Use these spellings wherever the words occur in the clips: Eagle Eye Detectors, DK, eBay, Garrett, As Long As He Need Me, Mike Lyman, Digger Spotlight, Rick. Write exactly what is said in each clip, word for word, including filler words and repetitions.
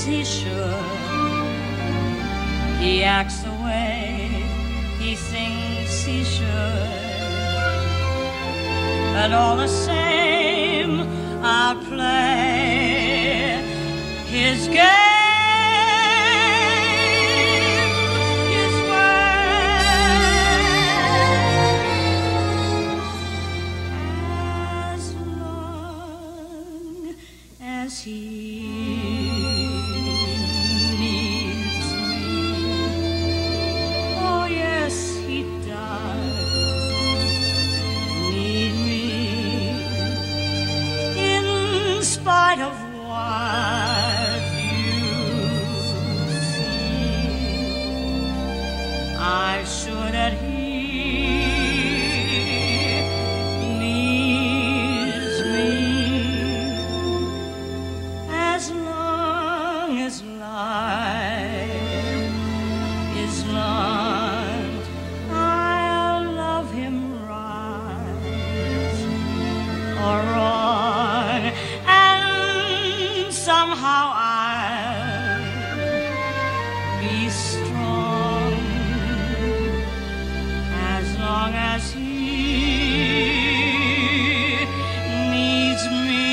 as he should. He acts the way he thinks he should. But all the same, I'll play his game. He needs me. Oh, yes, he does need me, in spite of what you see. I should adhere. As life is long, I'll love him right or wrong, and somehow I'll be strong. As long as he needs me,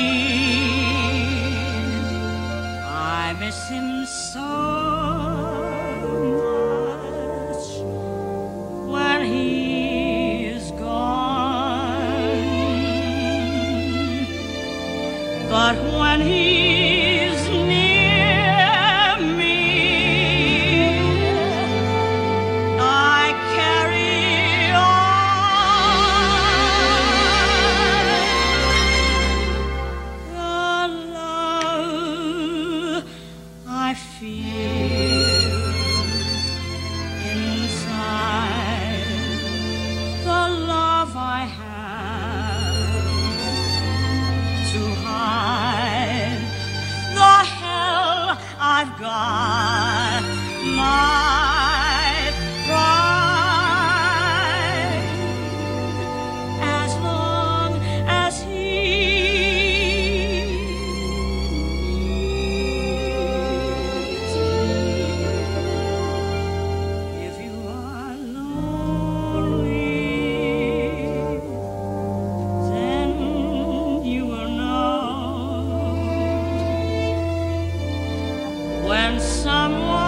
I miss him so much when he is gone, but when he's near me, I carry on the love I feel inside, the love I have to hide, the hell I've got, my pride. As long as he. When someone